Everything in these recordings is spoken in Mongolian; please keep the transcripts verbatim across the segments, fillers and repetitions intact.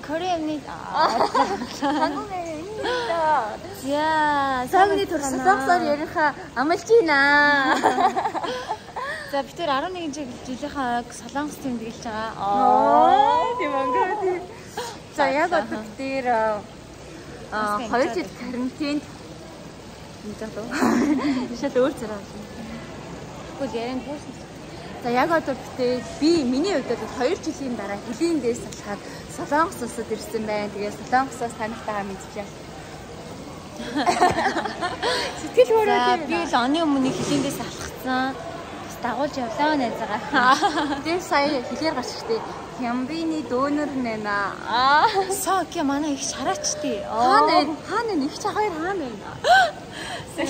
저는 코레아입니다. 한국에 힘들다. 야, 사람들이 벌써 쌉싸리에르카 아마시나. 자, 비틀 아론이 이제 딜레가 살랑스 팀 되길 자. 어, 대망가지. 자, 야가 비틀 아, 거기서 카른틴. 진짜로. 진짜 돌잖아. 고제는 보스. За яг одоо битээ би миний хувьд two жилийн дараа хөлийн дээрс салхаад Солонгос улсад ирсэн байна. Тэгээ Солонгосоос танихтайгаа мэдчихлээ. Сэтгэл хөөрөлтэй. Би л оны өмнө хөлийн дээрс салхацсан. Дагуулж явлаа найзаагаа. Тэгээ сая хэлээр гарчихтээ. Хямбины дөөнөр нэ наа. Сок юм ана их шараачтээ. Хаана хаана нэг чахаар хаана байна. За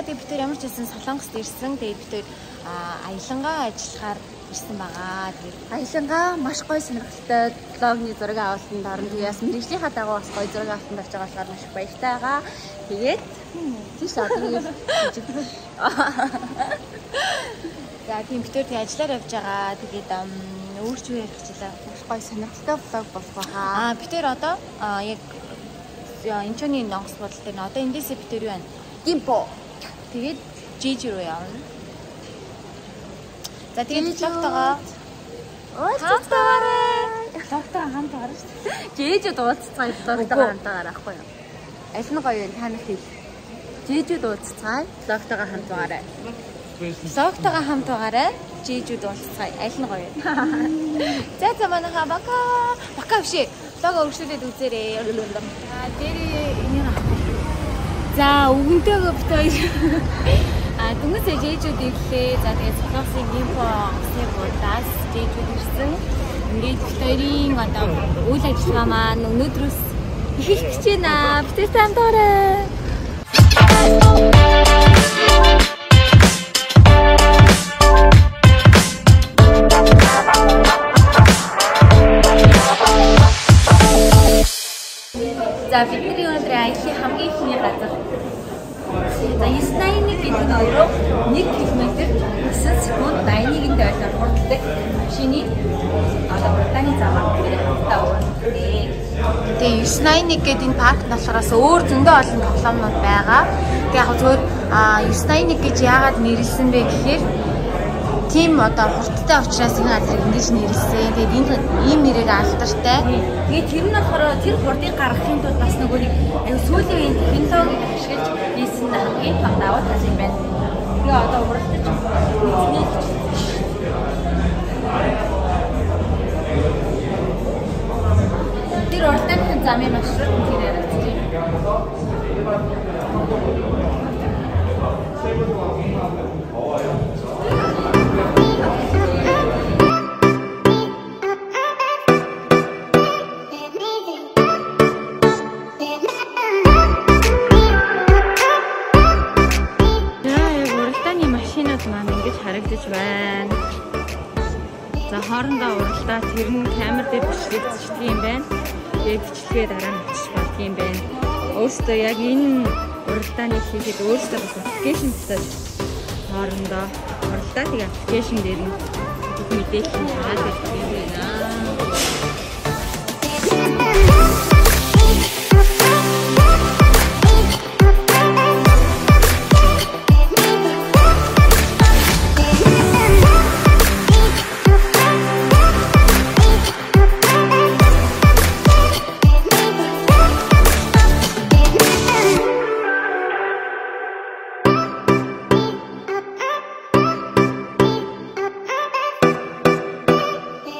тэгээ битээ ямар ч хэлсэн Солонгост ирсэн. Тэгээ битээ А аялангаа ажиллахаар ирсэн байгаа. Аялангаа маш гоё сонирхолтой блогны зураг авалт дарна. Тэгээс мэргэжлийнхаа дагуу бас гоё зураг авалт авч байгаа болохоор маш их баяртай байгаа. Тэгээд тийш одоо жигдэх. За тийм битүүр тэг ажиллаар явж байгаа. Тэгээд өөрчлөө ярьчихлаа. Маш гоё сонирхолтой блог болох байгаа. А битүүр одоо яг Инчоны Нонгос бодол дээр одоо эндээсээ битүүр байна. Гимпо. Тэгээд жижиг руу явна. За тэгээд логтогоо. Уулзцаарай. Логтоо хамт гарна шүү дээ. Жэжүүд уулзцаая, логтоо хамтаараа ахгүй юу? Аль нь гоё вэ? Та нар хэл. Жэжүүд уулзцаая, логтоо хамт гараарай. Логтоо хамт гараарай. Жэжүүд уулзцаая. Аль нь гоё вэ? За за манайха бака. Бака биш. Лого өргөжлүүлээд үзээрэй. Аа, дээрээ энийг авах. За, өгөнтэйгөө битээ. А түнэс жэжүүд ирлээ. За тэгээд Солонгосын гимпо онгоцны гудаас жэжүүд ирсэн. Ингээд битэрийн одоо үйл ажиллагаа маань өнөөдрөөс эхэлж байна. Битэр тандаарай. За бидний өнөөдөр аялын хамгийн ихний газар За nine ninety-one гэдэг өөрөө one километр nine секунд ninety-one-д байлаар хурддаг машины одоо Британий замаар таван. Тэгээ nine ninety-one гэдэг энэ парк болохоос өөр зөндөө олон тоглоомнууд байгаа. Тэгээ яг зөвхөн nine ninety-one гэж яагаад нэрлсэн бэ гэхээр тийм одоо хурдтай учраас энэ газрыг ингэж нэрлсэн. Тэгээд энэ ийм нэрээр алдартай. Тэгээд тэр нь болохоор тэр хурдыг гаргахын тулд бас нөгөө нэг аюу сүүлийн үеийн технологиг ашиглаж хийсэн хамгийн том давуу тал юм байна. Тэгээд одоо уралдаж үзье. Тэр уралдааны замын маршрут нь тэрээр ажиллаж байна. Хоорондоо уралдаа тэр нь камер дээр бичлэгдсэн юм байна. Тэгээ бичлэгээ дараа нь бичих болох юм байна. Өөртөө яг энэ уралдааны хийхэд өөртөө бас аппликейшн дээр хоорондоо уралдаа тэгээ аппликейшн дээр нь мэдээлэл нь гараад ирэх юм байна. Thank you.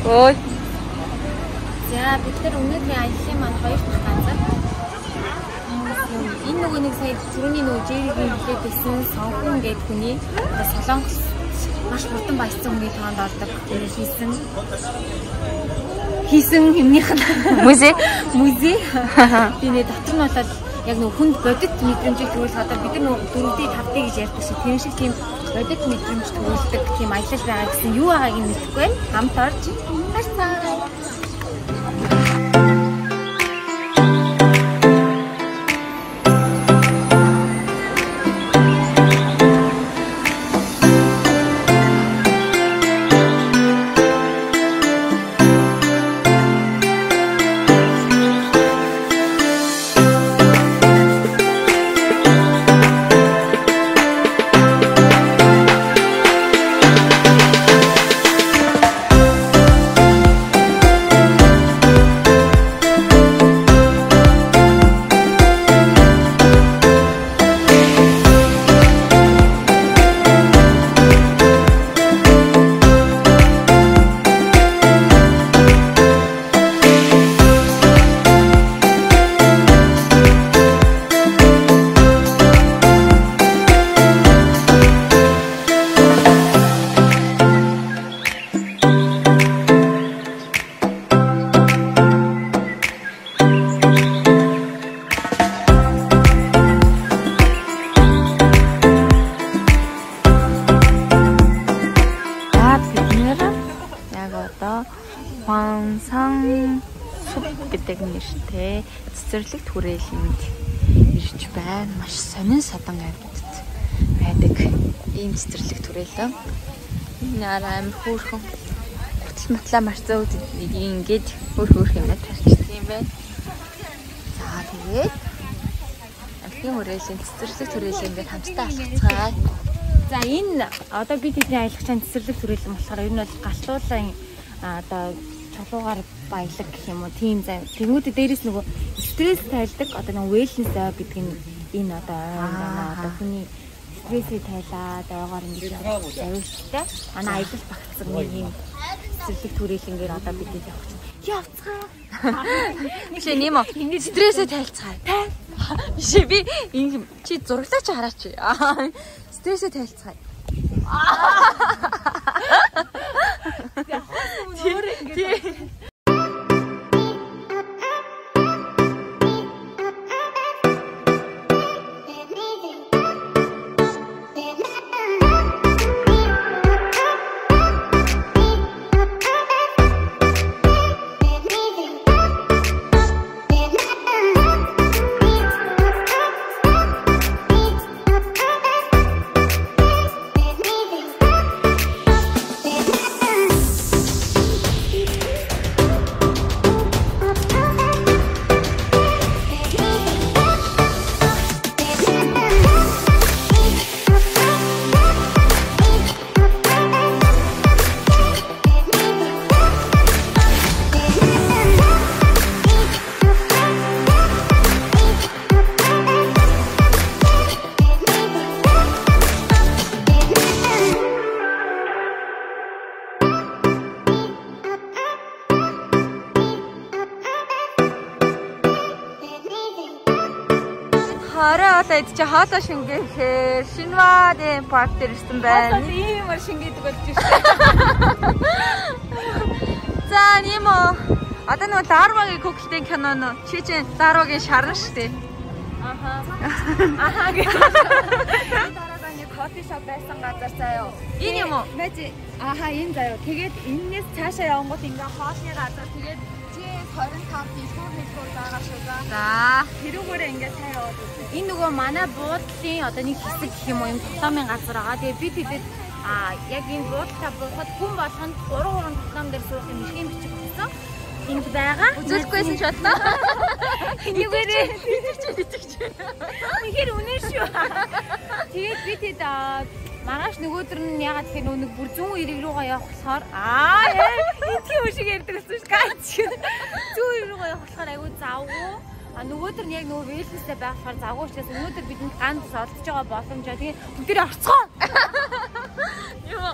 Ой. За бидгээр өмнөдний аяллаа маань хоёр дахь ганцаар энэ нөгөө нэг сая түрүүний нөгөө жирийн хилээд байсан сонгон гэдэг хүний солонгос маш хурдан баясан хүний тоонд ордог хийсэн хийсэн хэмнийх нь музей музей би нэ дотор нь болоод яг нөгөө хүнд бодит мэдрэмжийг төрүүлэх одоо бид нөгөө дөрөвдөө тавдыг гэж ярьдаг шиг тийм шиг тийм бодит мэдрэмж төрүүлдэг тийм аялал байгаа гэсэн юу байгааг нь мэдэхгүй хамт орж харцгаая. Цэцэрлэгт хүрээлэнд ирж байна. Маш сонин садан амьтад байдаг. Ийм цэцэрлэгт хүрээлэн. Энэ арай амар хөөрхөн. Гутал матлаа марцаад ингээд хөөр хөөрх юм байна. Тарчсан юм байна. За тэгээд амтны хүрээлэн цэцэрлэгт хүрээлэндээ хамтдаа алхацгаая. За энэ одоо бид хэдний аялах чинь цэцэрлэгт хүрээлэн болохоор ер нь бол галтуулаа одоо чулуугаар баялаг гэх юм уу тийм зав. Тэнгүүд дээрээс нөгөө стресс тайлдаг одоо нөгөө wellness зав гэдэг нь энэ одоо аа одоо хүний стрессийг тайлаад ойгоор ингэж авилттай. Манай аялал багцсан нэг юм цэцэрлэг түрээлэнгээр одоо бид явах чинь. Явцгаа. Биш нэм оо. Стрессээ тайлцгаа. Тай. Биш би ингэ чи зураглаач хараач. Стрессээ тайлцгаа. Тий. Чи хаалаа шингээхээр Шинва дэм парк дээр ирсэн байна. Хаалаа иймэр шингээдэг болж байна. За нэмо. Одоо нөгөө Ларвагийн Куклийн кино нь чи чинь Ларвагийн шарна шүү дээ. Аха. Аха гэж. Дараагийн нэг кофе шоп байсан газар заяа. Энэ юм уу? Мажи. Аха энэ заяа. Тэгээд энэс цаашаа явангууд ингээ хоолны газар тэгээд хорин тав дэлгүүр хэлбэр байгаа шүү дээ. За, тэрүүгээр ингээд сайн яваад байна. Энэ нөгөө манай буудлын одоо нэг хэсэг гэх юм уу, юм тоглоомын газар байгаа. Тэгээ бид хэдэд аа яг энэ буудлаа буухад хүн болгонд гурван гурван тоглоом дээр суух юм шиг бичиг өгсөн. Энд байгаа. Үзүүлэхгүйсэн ч болно. Энийгээрээ бичигч бичигч. Үнэхээр үнэн шүү. Тэгээд бид хэд аа маргааш нөгөөдөр нь ягаад гэхээр нөгөө бүр зүүн ирэг рүүгээ явах болохоор аа энэ тийм шиг ярьдагсэн шүү ганц шиг зүүн ирэг рүүгээ явах болохоор айгүй завгүй а нөгөөдөр нь яг нөгөө вэлнэстэй байх болохоор завгүй учраас өнөөдөр бидэнд ганц олдож байгаа боломж аа тэгээ бүгд эрэ орцгоо юу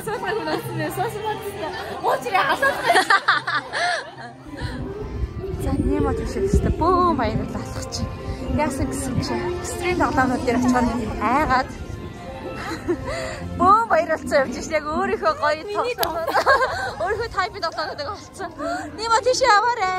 서 타고 났으면 서스만 진짜 어찌래 아삭해. За нэм очиж шилжтэй бөө маягаар алхах чинь. Яасан гэсэн чи экстрим тоглоомнууд дээр очихоор юм айгаад бөө баяр болсон явж шээ яг өөрийнхөө гоё тоглоом. Өөрийнхөө тайп тоглоомнууд дээр олцсон. Нэм очиж яваарэ.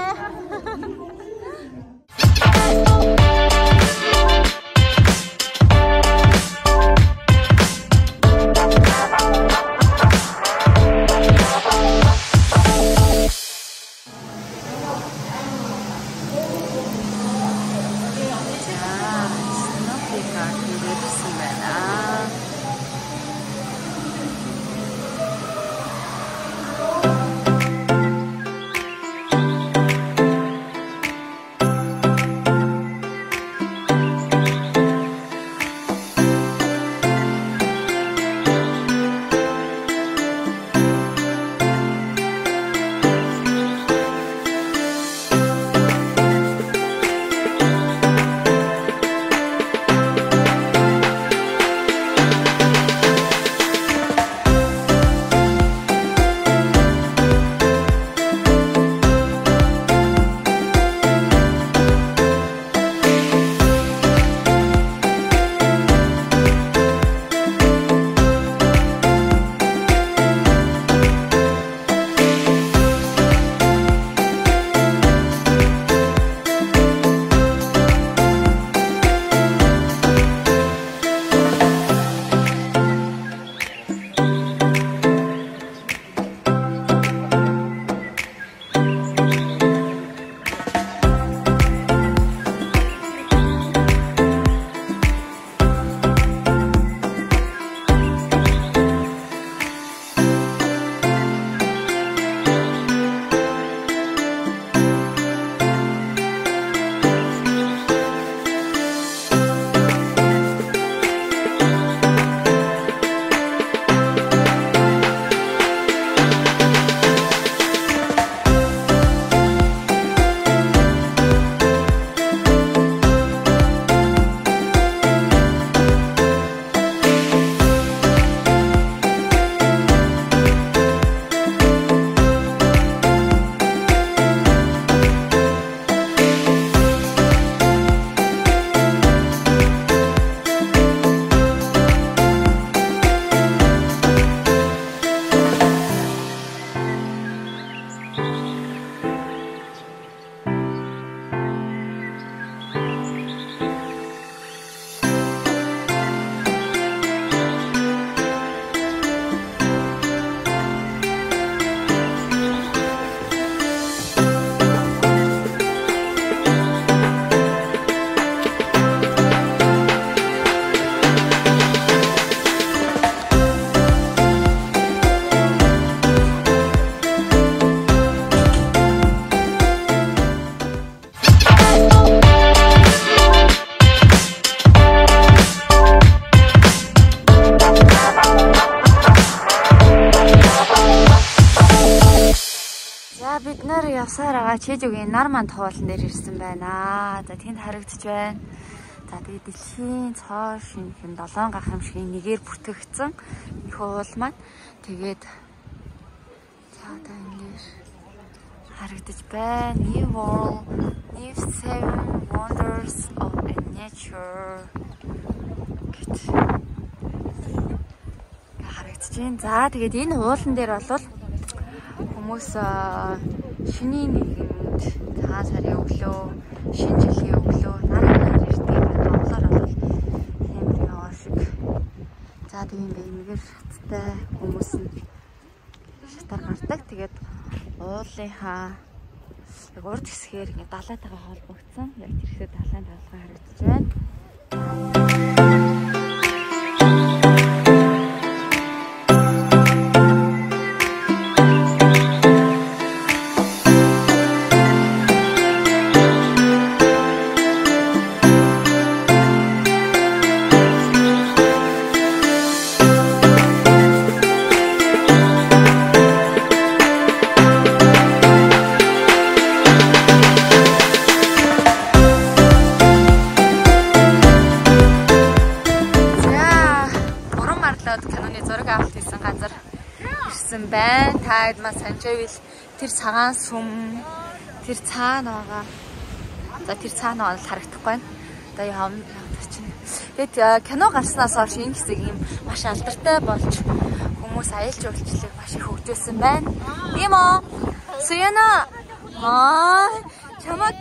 Явсараа чэжүүгийн нар манд хоолн дээр ирсэн байна. За тэнд харагдж байна. За би дэлхийн цоо шинх юм долоон гахамшиг нэгээр бүртгэгдсэн хоол маань тэгээд за одоо ингэж харагдж байна. New World, New Seven Wonders of Nature. Харагдж байна. За тэгээд энэ хоолн дээр бол хүмүүс шиний нэгэнд цагаан сарын өглөө, шинэ жилийн өглөө нарийн ирдэг тоглоор бол хэмрийн оор шиг. За тийм баймгаар шаттай хүмүүс нь шатар гардаг. Тэгээд уулынхаа яг урд хэсгээр ингээ далайтайгаа холбогдсон. Яг тэрхүү далайн тавлага харагдаж байна. Каноны зураг авалт хийсэн газар ирсэн байна. Та эдмаа санджавил тэр цагаан сүм тэр цаанаага. За тэр цаанаа бол харагдахгүй байна. Одоо явж чинь. Тэгээд кино гарснаас хойш энэ хэсэг юм маш алдартай болж хүмүүс аялж уулчлыг маш их хөгжүүлсэн байна. Тийм үү? Суяна. Аа, чамаг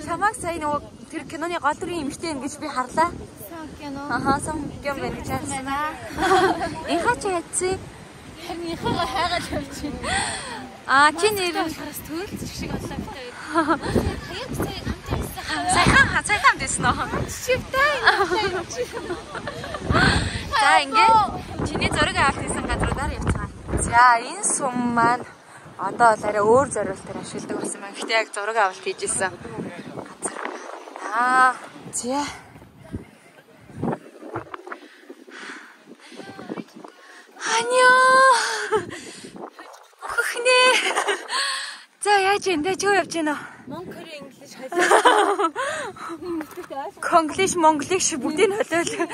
чамаг сайн уу? Тэр киноны гол дүрийн эмэгтэй юм гэж би харлаа. Аха, сон юм байна гэж харсан. Энэ хаач хэцээ. Харин ихээ хайгаад явчих. Аа, чи нэр нь төлөлт шиг боллоо битээ. Хаяг сая амтайсан. Сайхан, сайхан байсан уу? Чивтэй. За, ингээд чиний зургийг авах гэсэн гадруудаар явцгаая. За, энэ сум маань одоо л арай өөр зориултаар ашигладаг болсон байна. Гэтэ яг зураг авалт хийж ирсэн газар. Аа, тий. Анио! Кухне! За яаж эндэ ч юу явж гинэ? Монгол инглиш холио. Конглиш, монголиш бүгдийг холиол.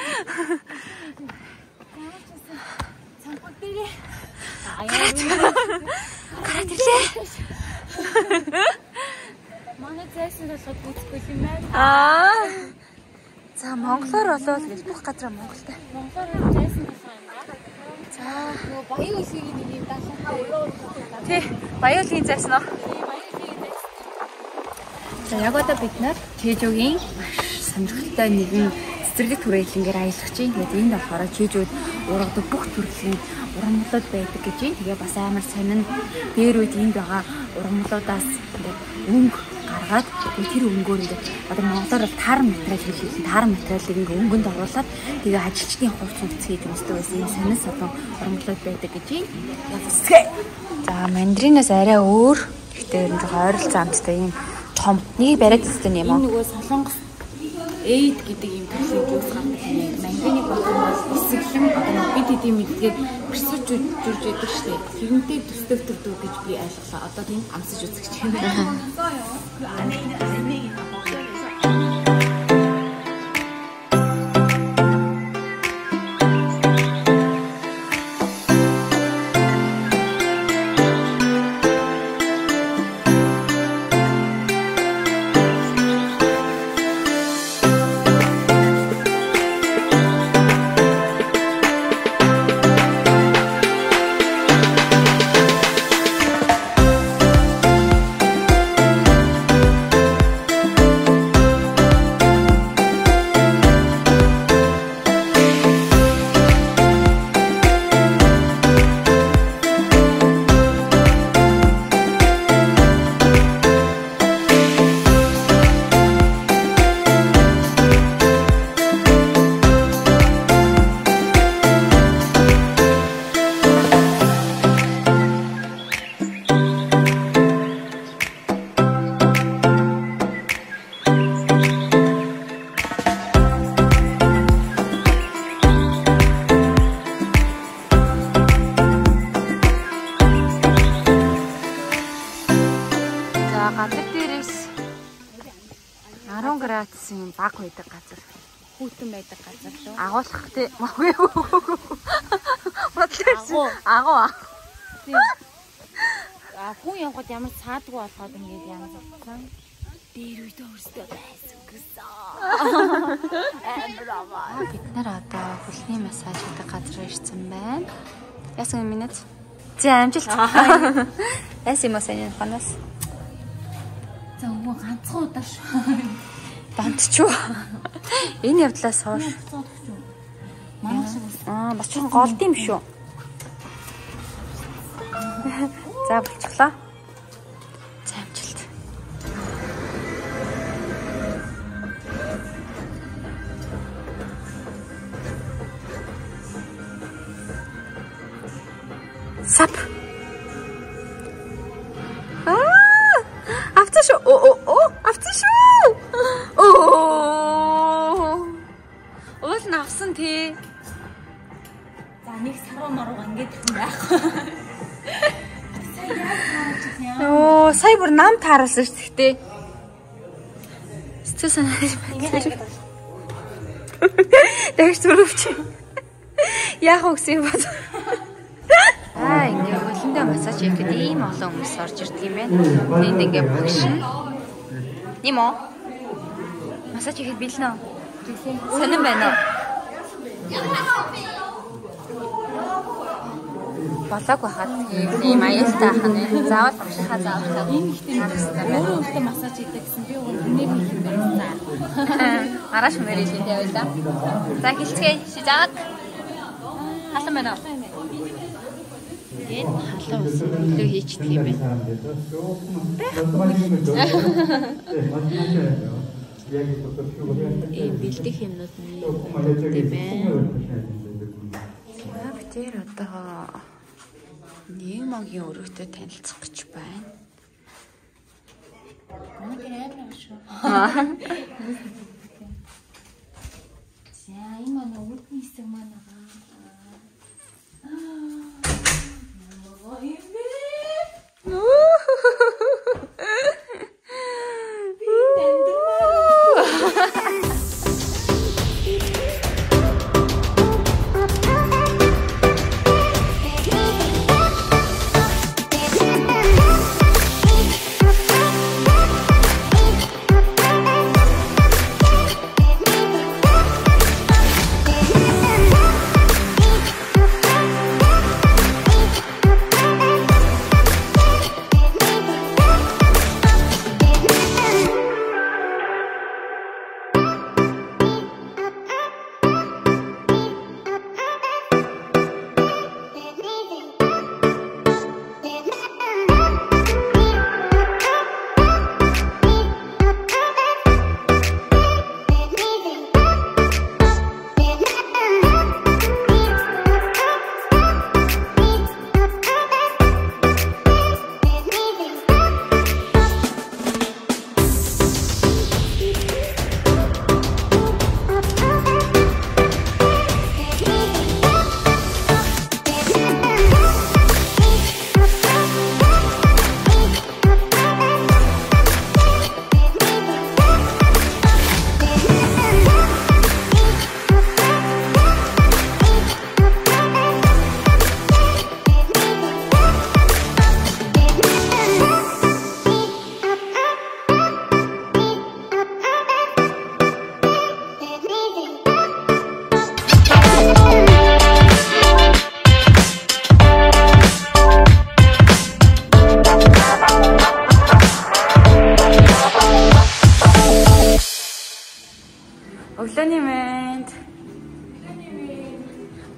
Цанхуд дээр. Аяа. Гараад ирлээ. Манай зайсан болоход үзэхгүй юм байна. Аа. За монголоор болоод гэж бүх газар монголтай. Монголоор зайсан болохоо. Аа, баян үсгийн нэг юм даасан. Тэ, баян үсгийн зайсан уу? Баян үсгийн зайсан. За, яг одоо бид нар Чэжүүгийн сонирхолтой нэгэн цэцэрлэг түрээлэнгээр аялах чинь. Тэгээд энд болохоор Чэжүүд ургадаг бүх төрлийн ургамлууд байдаг гэж байна. Тэгээ бас амар сонин дээр үед энд байгаа ургамлуудаас ингээд өнгө гаргаад тэр өнгөөр ингээд одоо монголоор тар материал хэлсэн тар материалыг ингээд өнгөнд оруулаад тэгээ ажилчдын хувц үсгийг тэмцдэг байсан энэ сонин солон ургамлууд байдаг гэж байна. За мандринаас арай өөр гэхдээ энэ жоо ойролцоо амттай ийм том нэг бариад систем юм аа. Энэ нөгөө солонгос эйд гэдэг юм төрлийн үс гардаг юм. Мандриныг болгоноос хэсэглэн одоо бид хэдийн мэдгээд персэж үрж идэг штеп. Тэрнтэй төсдөг төрдөг гэж би ойлголоо. Одоо тийм амсаж үзэх гэж байна. Баг байдаг газар. Хүүтэн байдаг газар шүү. Агуулах тий. Маггүй. Бодлоо. Агуу. Аа хүн явхад ямар цаадгүй болоход ингэж ямар болсон. Дээр үйдөө өрсдөө байсан гэсэн. Амбрамаа. Бид нар одоо хөлний массаж хийдэг газар ирсэн байна. Яасан минут? Зэ амжилт. Яасан юм сайн ханаас. За уу ганцхан удаа шүү. Бантчуу. Энэ явдлаас хойш. Аа, бас ч голд юм шүү. За, болчихлоо. За, амжилт. Сап. Аа! Авцаш оо оо оо, авцаш шүү. Оо! Уул навсан тий. За нэг саруу маруу ингээд байх. Сайн яах вэ? Оо, сая бүр нам таарсан шүү дээ. Сэтгэл санаа байна. Дэгч зүрвч. Яах вэ гэсэн бод. Аа, Даасаа ч ихэд ийм олон хүмүүс орж ирдэг юм байна. Тэнд ингээ бүгшин. Нимо. Масаж ихэд бэлэн үү? Сонин байна уу? Болоог байхад ийм аюултай ахна. Заавал багшихаа заавал өөрөөсөө массаж хийдэг гэсэн би өнөөдөр хэлсэн байсан. Мараш мэрэж хийдэг байлаа. За хэлцгээе. Шижаг. Халан байна уу? Эн халан усан төлөө хийчихдэг юм байна. Э бэлдэх юмнууд нь тийм байна. Бүтээр одоо нэг магийн өрөөтэй танилцах гэж байна. За има на урдний хэсэг маань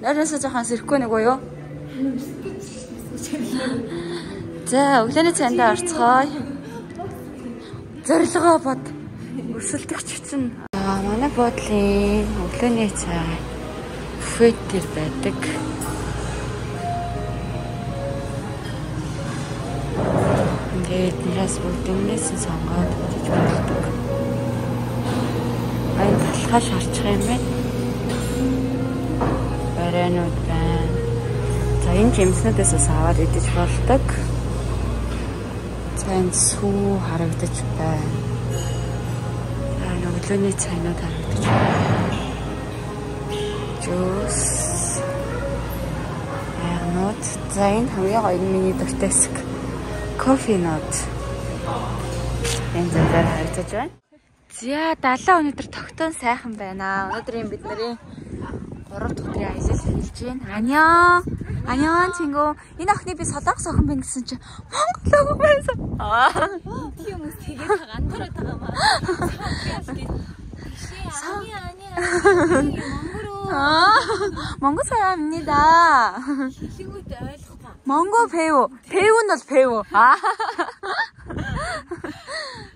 Наранса жоохон сэрхгүй нэг уу юу? За, өглөөний цайндаа орцгоё. Зорилгоо бод. Өрсөлдөгч чинь. Аа, манай бодлын өглөөний цай буфет дээр байдаг. Ингээд нэс бүгднээс сонгоод хийж болдог. Айн талхаа шарчих юм байна. Барианууд байна. За энэ жимснүүдээс аваад идэж болдог. За энэ сүү харагдаж байна. За өглөөний цайнууд харагдаж байна. Жуус. Аянууд. За энэ хамгийн гоё нь миний дуртай хэсэг. Кофенууд. Энэ зэндээр харагдаж байна. За далайн өнөөдөр тогтоон сайхан байна. Өнөөдрийн бидний гурав дахь ажил хэлж байна. Аниа. Аниа чингөө. Энэ охины би солонгос охин байна гэсэн чинь Монгол охин байсан. Аа. Тийм үс тэгээд гандураад байгаа маа. Аниа аниа. Аа. Монгол саамнида. Хэлгүүд ойлгохгүй. Монгол пэв. Пэв нь бол пэв. Аа.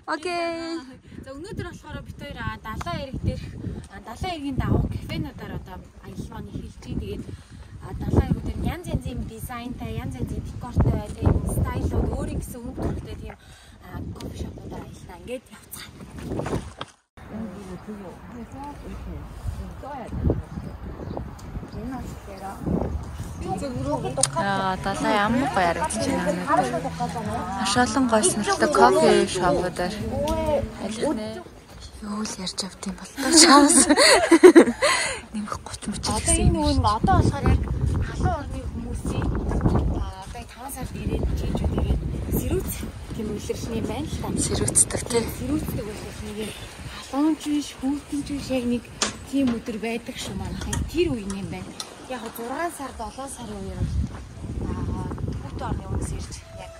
Окей. За өнөөдөр болохоор бид хоёр далайн эрэг дээрх далайн эргийн давуу кафенуудаар одоо аялалмаа хийлж байгаа. Тэгээд далайн эрэг дээр янз янзын дизайнтай, янз янзын декортой, тийм стайлууд өөр ихсэн үг төрхтэй тийм кофе шопуудаар аяллаа. Ингээд явцгаа. Аа, далайн ямар гоё харагдаж байна. Ашаалан гоё сонирхолтой кофе шопуудаар юу л ярьж авт юм бол таа шаавс нэмэх тридцать мөч гэсэн юм. Одоо энэ нөгөө одоо болохоор яг халуун орны хүмүүсийн одоо сар ирээд хийж үгээд сэрүүц гэмэлэршний байна л та. Сэрүүцдэг тийм. Сэрүүцдэг болох нэг халуун чиш, хүүтэн чиш яг нэг тийм өдөр байдаг шүү манайхын. Тэр үе юм байна. Яг six сар seven сарын үеэр аа бүгд орны үнэс ирж яг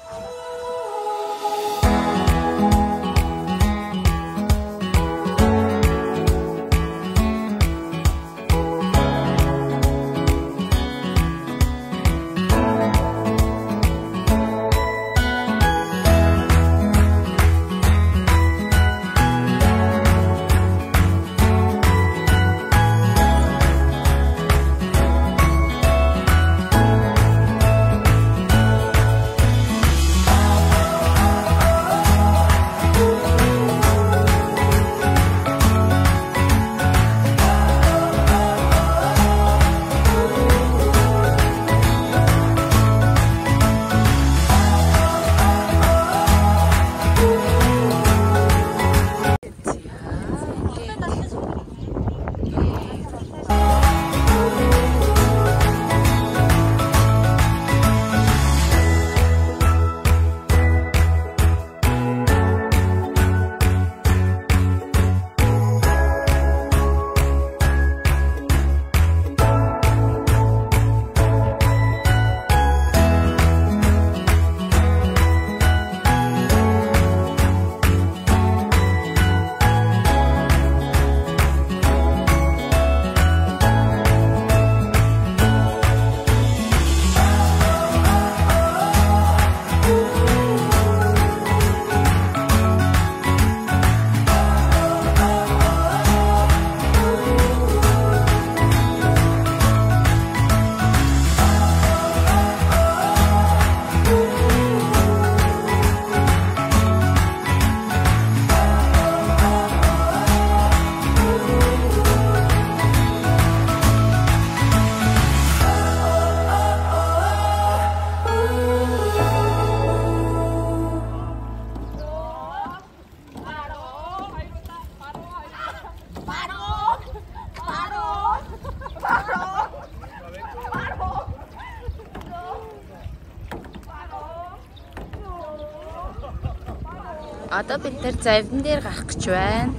одоо бид тэр завьдан дээр гарах гэж байна.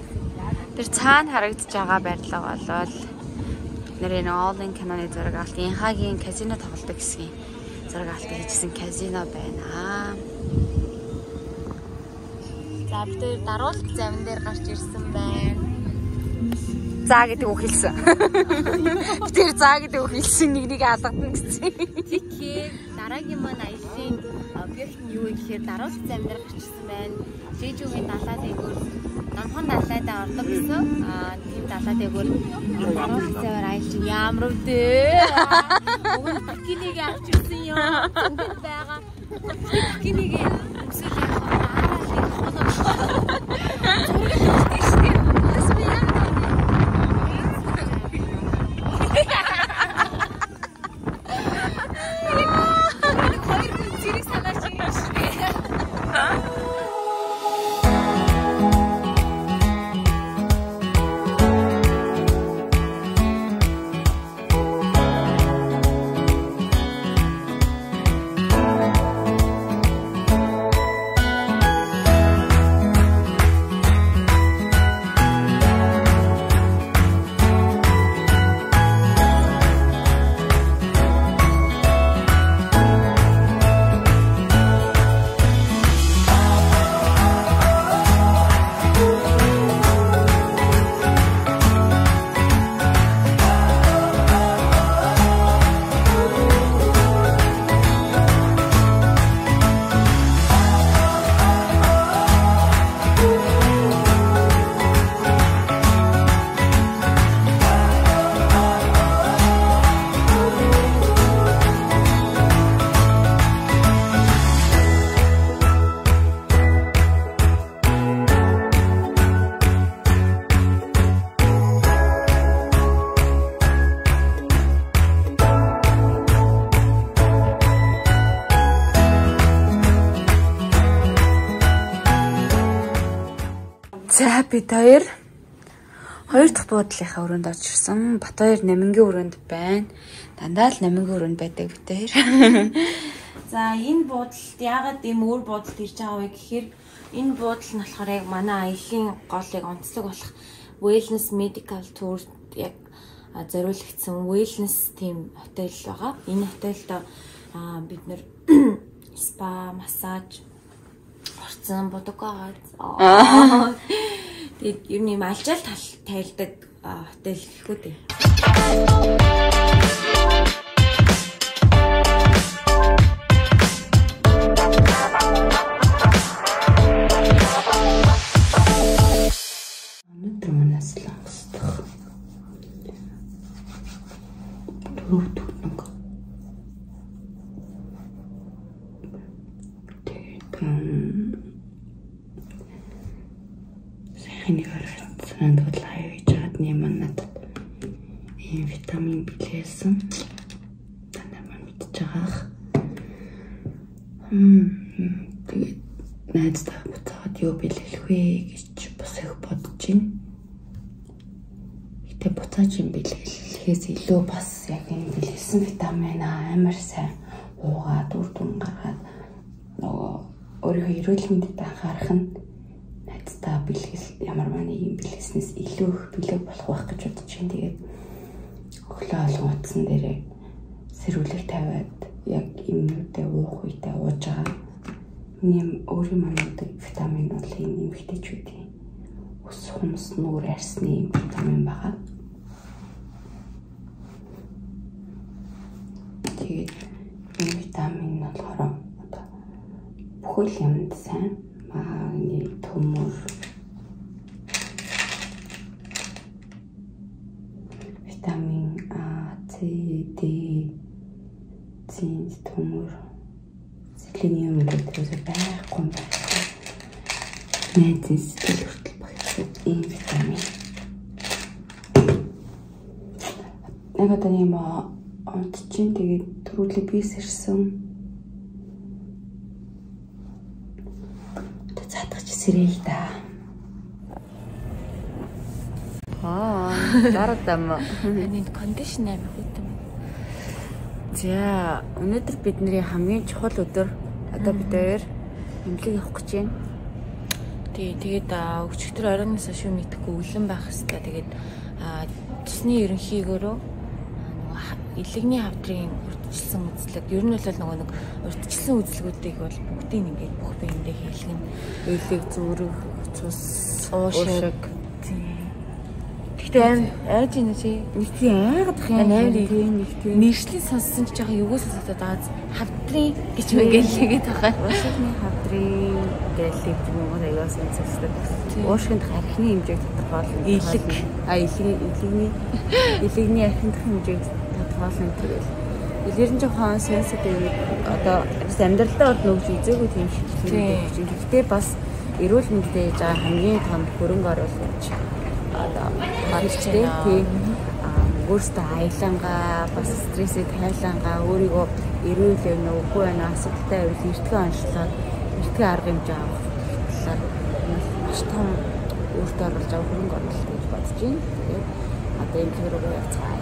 Тэр цаана харагдж байгаа байрлал болвол нэрийн All-in киноны зураг авалт, Инхагийн казино тоглолт гэсэн зураг авалт хийсэн казино байна. За бид тэр даруулт завьдан дээр гарч ирсэн байна. За гэдэг үг хэлсэн. Бид тэр за гэдэг үг хэлсэн нэг нэг алгадна гэсэн. Тикээ дараагийн маань аялын объект нь юу гэхээр даруулт завьдан дээр гарч ирсэн байна. Жижүүгийн далаа дээгүүр намхан далайдаа ордог гэсэн. Аа тийм далаа дээгүүр даруулт завьар аялж ямар үдээ. Өгөн бикинийг авч ирсэн юм. Үгүй байгаа. Бикинийг үсэл яах вэ? За бид хоёр хоёр дахь буудлынхаа өрөөнд орж ирсэн. Бат хоёр Намингийн өрөөнд байна. Дандаа л Намингийн өрөөнд байдаг бид хоёр. За энэ буудалд яагаад юм өөр буудалд ирж байгаа вэ гэхээр энэ буудал нь болохоор яг манай аялын голыг онцлог болох wellness medical tour яг зориулагдсан wellness team hotel байгаа. Энэ хотелд бид нэр спа, массаж, орцсон бодгоо аа. Тэгээд ер нь юм алжаал тайлдаг хотел гэхгүй дээ. Vitamin B-lesson. Dann haben wir mit Jarach. Nein, da wird auch die Obelelwe geschippert Potchen. Ich der Potchen Belelwe sie Lobas sehr gerne gelesen. Vitamin A immer sehr hoher Durchdunger. No, oder hier rollen die Tagarchen. Nein, da Belelwe, ja man meine im Belelsen ist Iluch Belelbal hochgeschüttet sind die. Class what's in there? Seriously, David, yak immune the walk with the water. Nim oriman the vitamin not lean in the duty. Was homes no rest name vitamin bar. Did vitamin not wrong. William Sam, my tumor. Vitamin A, C, D, zinc, tumor, selenium, hydroxybär, komplett. Nein, das ist die Vitamin. Ich hatte immer Antigen, die Trudlibis sind. Das hat sich sehr recht da. Дараадам. Энэ кондишн амир хөтөн. За, өнөөдөр бидний хамгийн чухал өдөр. Одоо бид хоёр имлэг явах гэж байна. Тий, тэгээд өчигдөр оройноос шөнө мэдхгүй өвлөн байх хэвээр. Тэгээд цусны ерөнхийгөөрөө илэгний хавдрын урдчилсан үзлэг. Ер нь бол нөгөө нэг урдчилсан үзлгүүдийг бол бүгдийг ингээд бүх биендээ хийлгэн. Илэг зүрх, цус, уушиг. Тэгтээ айж ийн чи нэгтийн айгадах юм нэгтийн нэгтийн нэршлийн сонссон ч жоохон юугаас сонсоод байгаа хавдрын гэж мэгээлгээд байгаа. Уушигны хавдрын гэлийг бүгд аяас сонсдог. Уушигнд архины хэмжээг тодорхойлно. Илэг а илэгний илэгний илэгний архиндх хэмжээг тодорхойлно гэдэг. Илэр нь жоохон сэнсэд үед одоо амьдралдаа урд нөхж үзээгүй тийм шилжүүлж байна. Гэхдээ бас эрүүл мэндтэй яж байгаа хамгийн том хөрөнгө оруулалт. Одоо багчтай тийм өөртөө аялангаа бас стрессээ тайлангаа өөрийгөө эрүүл өнө үгүй байна асуудалтай байвал эртгэ онцлоод эртгэ арга хэмжээ авах талаар маш том өөртөө оруулж авах хөрөнгө оруулалт гэж бодож байна. Тэгээд одоо энэ төрөөгөө явцгаая.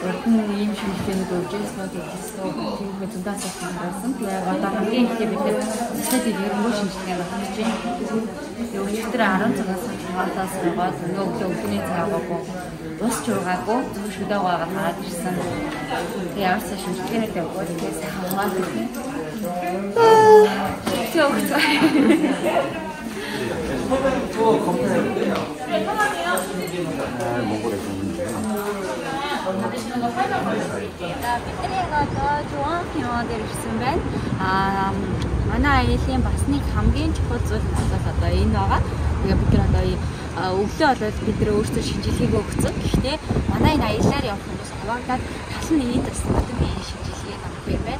урд нь ийм шинжилгээнд үйлчлүүлснүүд ихсэн хүмүүс зөндөө асуудал гарсан. Яг одоо хамгийн ихтэй бид нэсэд ерөнхий шинжилгээ болгож байна. Өчигдөр арван цагаас хойш сургууль нөгөө өглөөний цагаагүй ус чуугаагүй зөв шүдээг гаргаад хараад ирсэн. Тэгээд ямар ч шинжилгээнд явгүй тэгээд хамаагүй. Төвхтэй. Korea가 좋은 영화들 있으면 아 만화 아이들이 봤으니 감기인 척을 하다가 인화가 우리가 부끄러다 이 옥수아를 비들어 옥수 신지시고 옥수 근데 만화의 나이들이 없어서 아까 다시는 이 뜻을 받은 이 신지시에 담배면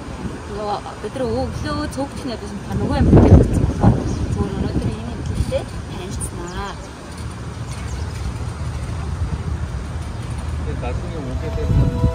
그거 비들어 옥수 조국진에 무슨 반응을 못했어서 좋은 어른들이 있는 뜻에 반했으나 근데 나중에 오게 되면 배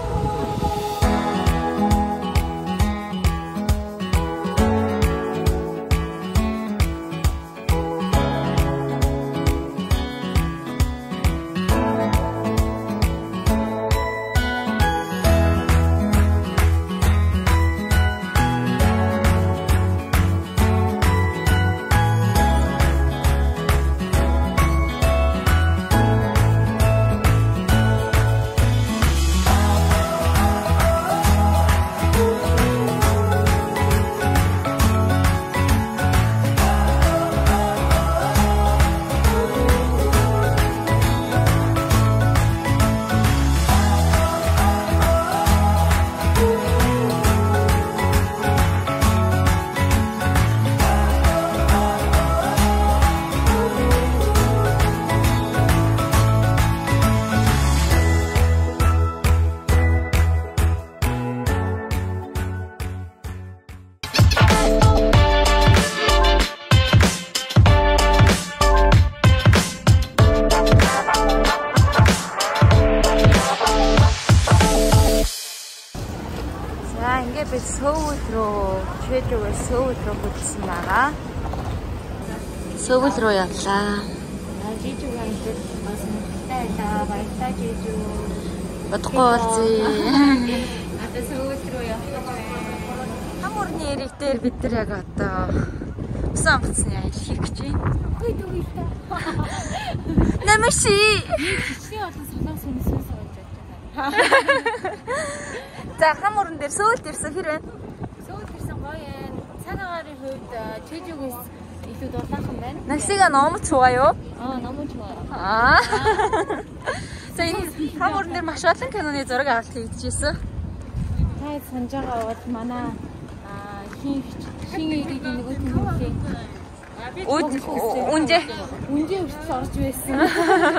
서울로 최초로 서울로 붙이나가 서울로 왔다. 제주가 이제 무슨 때다 말다 제주. 어떻게 왔지? 나도 서울로 왔어. 아무리 이렇게 비틀어 갔다. 무슨 무슨 일이지? 그래도 있다. 나 무시. 시야 어떤 사람 손 자, 함으론 데 서울 데서 히렌 서울 데서 과연 사나가를 흡다 제주고 이쪽도 따끔한 날씨가 너무 좋아요. 아, 너무 좋아요. 아. 자, 이 함으론 데 마셔튼 캐논에 저러가 있지스. 다 산자가 왔마나 아, 히 히이기 이곳에 언제 언제 없이 살수 있어.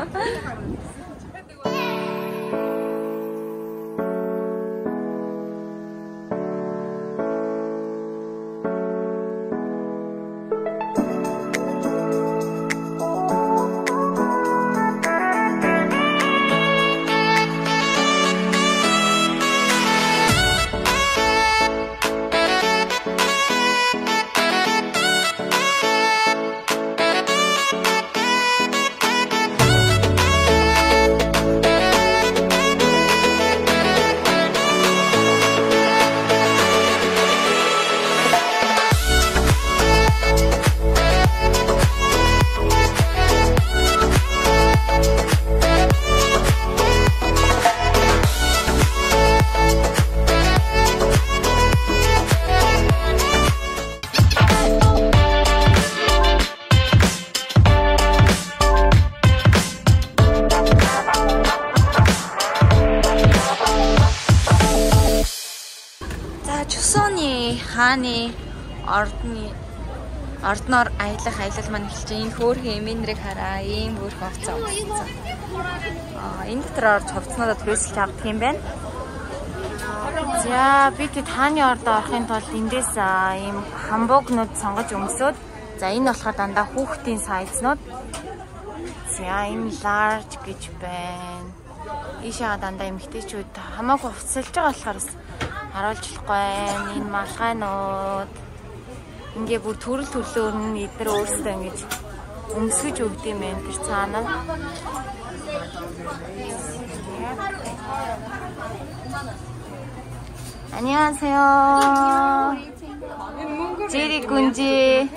Хааны ордны ордноор аялах аялал маань эхэлж байна. Энэ хөөрхөн эмээндрийг хараа. Ийм хөөрхөн хавцаа. Аа, энэ дотор орж хавцнаадаа түрээсэлж авдаг юм байна. За, бид хааны ордд орохын тулд эндээс ийм хамбуугнууд сонгож өмсөөд. За, энэ болохоор дандаа хүүхдийн сайзнууд. За, энэ large гэж байна. Ийшээ дандаа эмэгтэйчүүд хамаагүй хувцалж байгаа болохоор харуулчихгүй энэ малгайнууд ингээ бүр төрөл төрлөөр нь эдгээр өөрсдөө ингэж өмсгөж өгд юм байна тэр цаана. 안녕하세요. 제리 군지.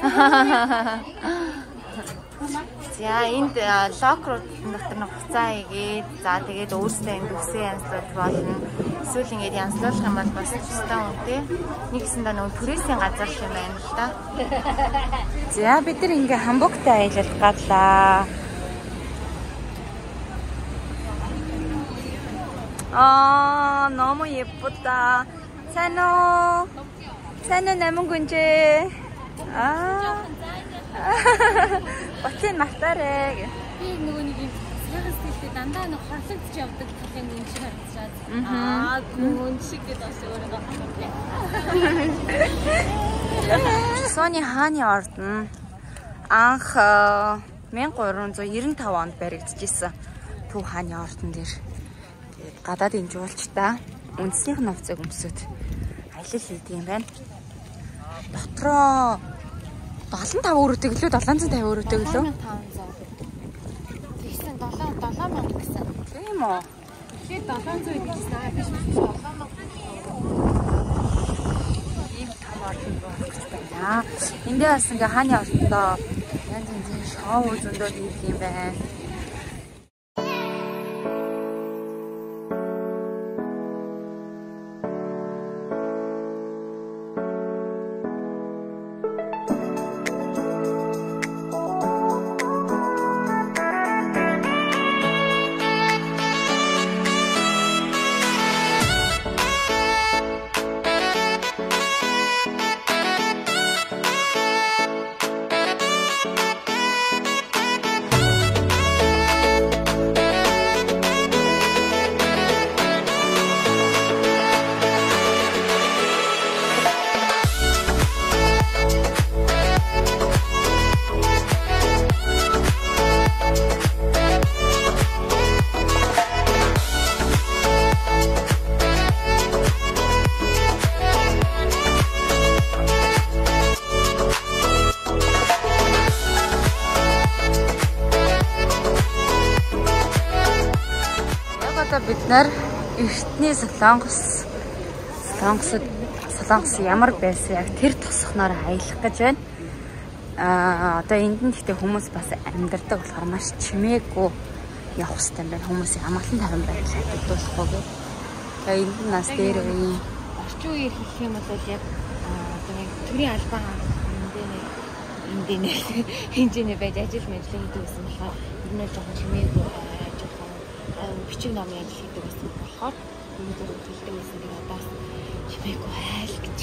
За энд локрууд дотор нь хуцаа игээд за тэгээд өөрсдөө ингэсэн янзлуулах болно. Эсвэл ингэж янзлуулах юм бол бас тусдаа үнэтэй. Нэгсэндээ нөгөө түрээсийн газар юм байна л да. За бид нар ингээ хамбуктай аялалт галлаа. 아, 너무 예쁘다. 찬호, 찬호 남은 군지. 아, 어쩐 맛다래. 아, 손이 한이 얼든. 앙허, 천구백구십오онд баригдчихсэн. Төв хааны ордон дээр. Гадаад эмч уулчдаа үндснийх нь овцыг өмсөд аялал хийдэг юм байна. Дотроо 칠십오 өрөөтэй гэлөө 칠백오십 өрөөтэй гэлөө. 칠천 гэсэн. Тийм үү? Хэд 칠천 гэсэн аа биш үү? 칠천. Ийм тамаар юм байна. Эндээ бас ингээ хааны ордондоо янз янзын шоу зөндөө хийх юм байна. Бид эртний солонгос солонгосд солонгос ямар байсан яг тэр тосхноор аялах гэж байна. Аа одоо энд нь ихтэй хүмүүс бас амьдардаг болохоор маш чимээгүй явах хэрэгтэй байна. Хүмүүсийн амгалан таран байдлыг хөдөлгөхгүй. За энд нь нас дээр үеийн орчин үеэр хэлэх юм бол яг одоо нэг төрийн албан энд нэг хинжэнэ байж ажил мэргэжлийн хийдэг гэсэн болохоор ер нь жоохон чимээгүй бичиг ном яаж хийдэг гэсэн болохоор энэ зэрэг хэлдэг гэсэн тийм одоос чимээгүй айл гэж.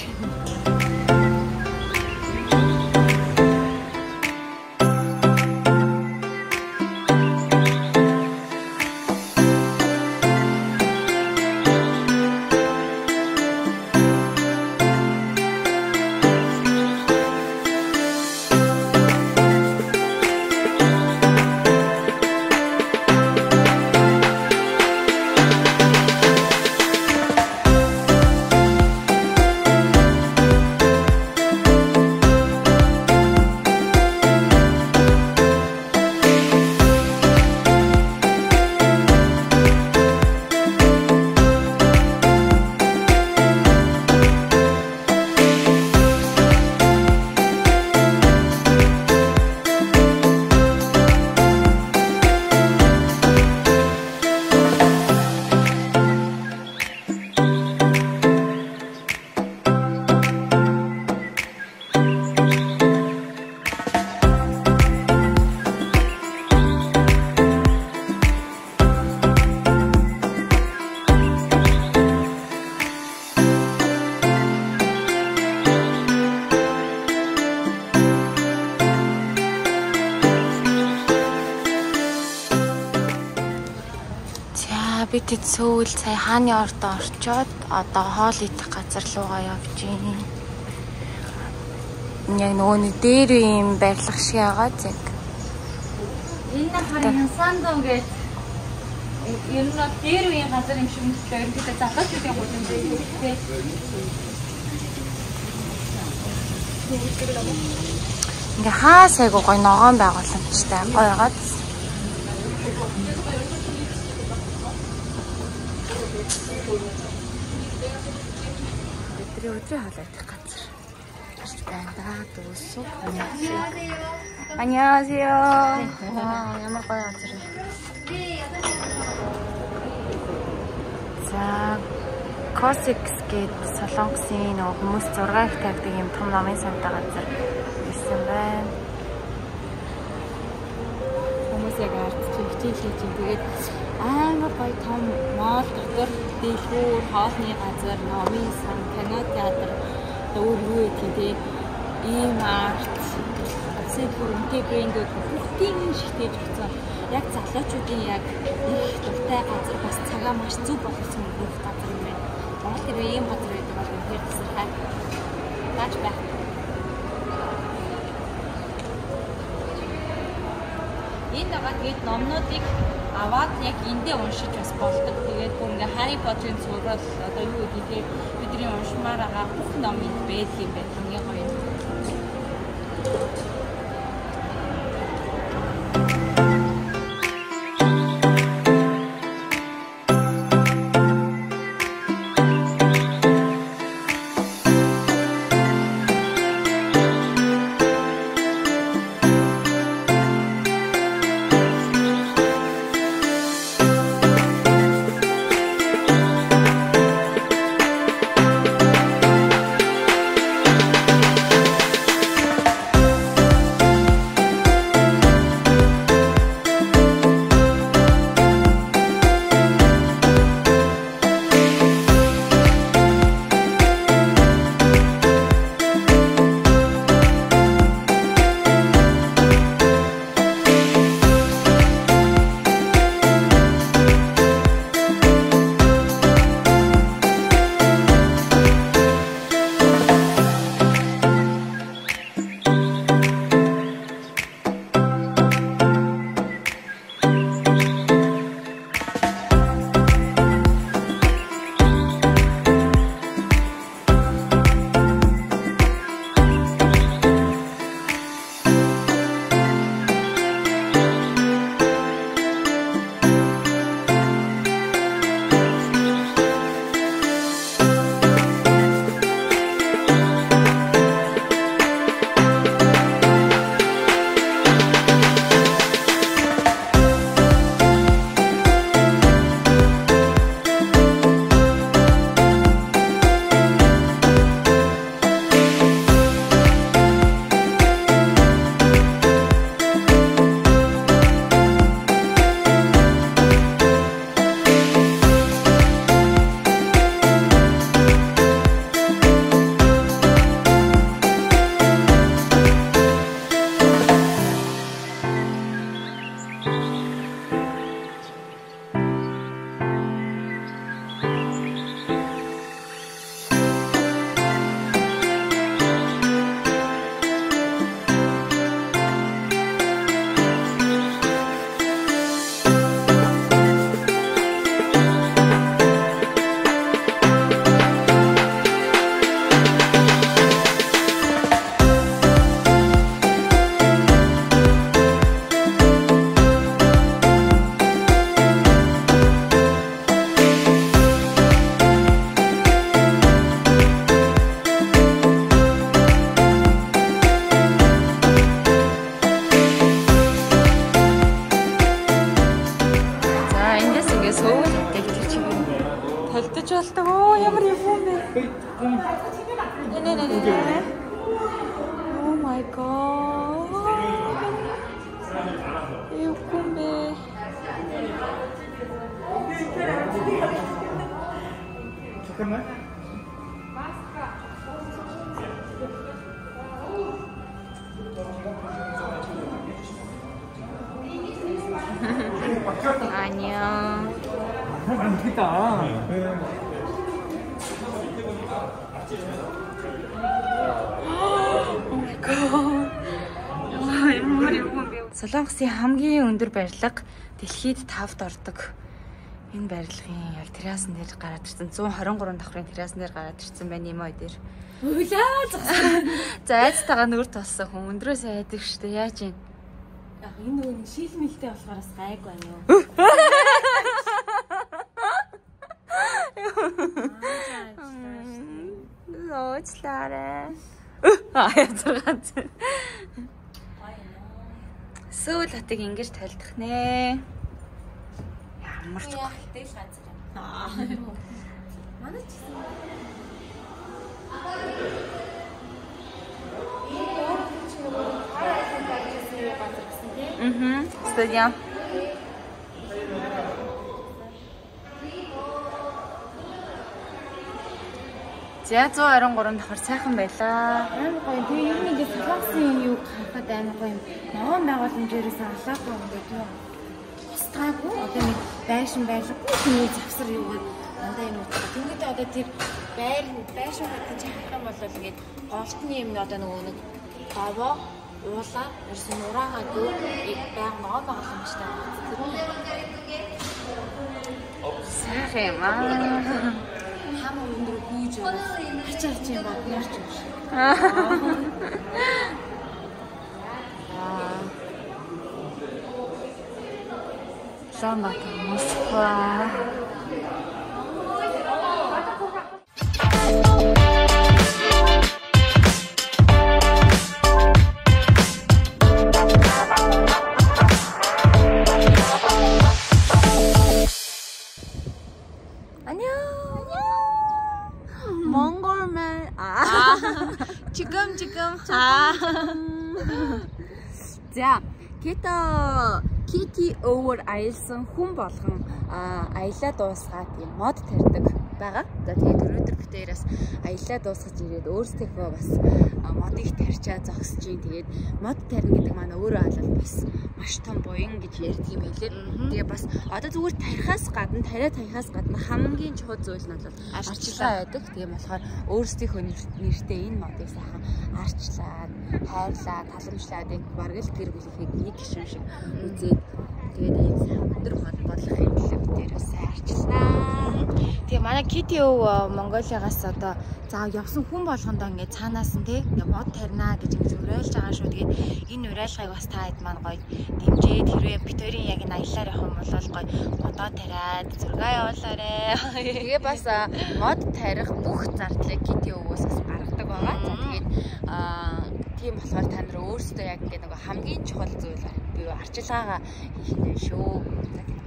Бид зөв сая хааны ордоо орчоод одоо хоол идэх газар руугаа явж байна. Яг нөгөө дээр юм барилга шиг байгаа зэрэг. Энэ харин сандуу гэж ер нь дээр үеийн газар юм шиг мөртлөө ерөнхийдөө залуучуудын гудам байдаг тийм. Ингээ хаа сайгүй гоё ногоон байгууламжтай гоё гаад. Өдрийн өдрийн хоолойдох газар гарч байна да. Дөөсөө. 안녕하세요. ямар гоё газар. За Косикс гэдэг солонгосын нөгөө хүмүүс зураг тавьдаг юм том номын савтай газар ирсэн байна. Хүмүүс яг ард чинь хичээл хийж ингээд амар гоё том мод дотор дэлгүүр, хоолны газар, номын сан, кино театр, өөрөөр хэлбэл ийм арт зэрэг интегрэндүүд бүгдийг шигтэй болсон. Яг залуучуудын яг их дуртай газар бас цагаа маш зүг болгосон юм газар юм байна. Монгол хэрэг ийм газар байдаг бол үнэхээр тасархай. Тааж байна. Энд байгаа тэгээд номнуудыг аваад яг эндээ уншиж бас болдог. Тэгээд бүгд Harry Potter-ийн сургал одоо юу гэдэг бидний уншмаар байгаа бүх ном энд байдаг юм байна. Хамгийн гоё нь. Oh my god. 안녕. Солонгосын хамгийн өндөр барилга дэлхийд тавд ордог. Энэ барилгын яг террасн дээр гараад ирсэн. one twenty-three давхрын террасн дээр гараад ирсэн байна юм аа дээр. Үлээ зогсоо. За айцтайгаа нүр толсон хүн өндрөөс айдаг штэ яаж юм. Яг энэ нөгөө шилмэлтэй болохоор бас гайг байна юу. Ночлаарэ. Аа зургаан. Сүүл хатыг ингэж тайлдах нэ. Ямар ч гоё дээл газар юм. Манай ч гэсэн. Энэ өөрчлөлт чинь хоёр айсан тайлбарсан юм байна гэсэн тийм. Мм. Стадион. зязуу one thirty дахар сайхан байлаа. Амар гоё. Тэгээ ер нь ингээд классын юу харахад амар гоё юм. Ногоон байгууламжээрээс алаагүй юм гэдэг юм. Устгаагүй. Одоо нэг байшин байлгүй тийм завсар юу гэдэг надаа юм уу. Тэнгүүд одоо тэр байр байшин гэдэг чинь хатан болол ингээд голтны юм нь одоо нөгөө нэг гаваа уулаа ерсэн ураагаа дүүг байг ногоон байгууламжтай. Сайхан юм аа. Хам өндөр гүйж хачаач юм бат ярьж юм шиг. Аа. Шамбат Москва. 지금 지금 자 자, 기타 키키 over 아일сан хүн болгон аялаа дуусгаад юм мод тарьдаг байгаа. За тэгээд өнөөдөр бид тэрээс аялаа дуусгаж ирээд өөрсдийнхөө бас модыг тарьчаа зогсож ийн. Тэгээд мод тарина гэдэг маань өөрөө алал бас маш том буян гэж ярьдаг юм хэлээд. Тэгээд бас одоо зүгээр тарихаас гадна тариа тарихаас гадна хамгийн чухал зүйл нь бол арчлаа байдаг. Тийм болохоор өөрсдийнхөө нэртэй энэ модыг сайхан арчлаад, хайрлаад, таламжлаад бараг л гэр бүлийнхээ нэг гишүүн шиг үзээд тэгээд ийм сайхан өндөр холбоолох юм хэлээд тэрээс арчлаа. Тэгээ манай Кити өвөө Монголиагаас одоо заа явсан хүн болгондоо ингээд цаанаас нь тий мод тарина гэж ингэж уриалж байгаа шүү. Тэгээд энэ уриалгыг бас та хэд маань гоё дэмжээд хэрвээ битүүрийн яг энэ аялаар явах юм бол гоё модоо тариад зургаа явуулаарэ. Тэгээ бас мод тарих бүх зардлыг Кити өвөөс бас гаргадаг байгаа. За тэгээд тийм болохоор та нар өөрсдөө яг ингээд нэг хамгийн чухал зүйл бий арчилгаагаа хийх нь шүү.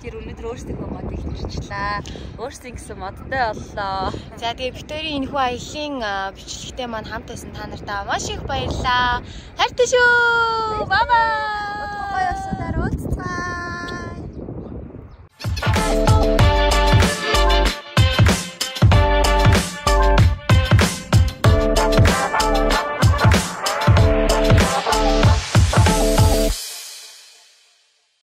Тэр өнөөдөр өөрсдийнхөө мод их тарьчлаа. Өөрсдийн гэсэн модтай боллоо. За тэгээ Викторийн энэ хүү аялын бичлэгтэй маань хамт байсан та нартай маш их баярлалаа. Хайртай шүү. Бабай. Утгагүй явсан дараа